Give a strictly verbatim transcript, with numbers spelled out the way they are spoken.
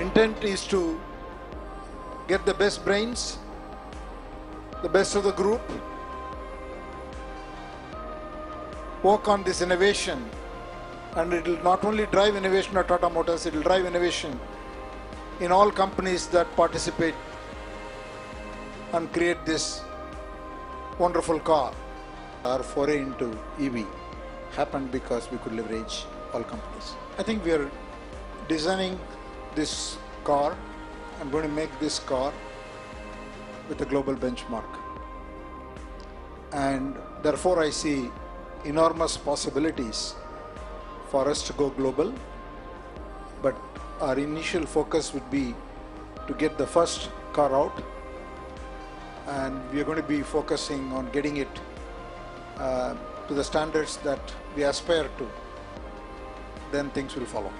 Our intent is to get the best brains, the best of the group, work on this innovation, and it will not only drive innovation at Tata Motors, it will drive innovation in all companies that participate and create this wonderful car. Our foray into E V happened because we could leverage all companies. I think we are designing this car. I'm going to make this car with a global benchmark, and therefore I see enormous possibilities for us to go global, but our initial focus would be to get the first car out, and we are going to be focusing on getting it uh, to the standards that we aspire to. Then things will follow.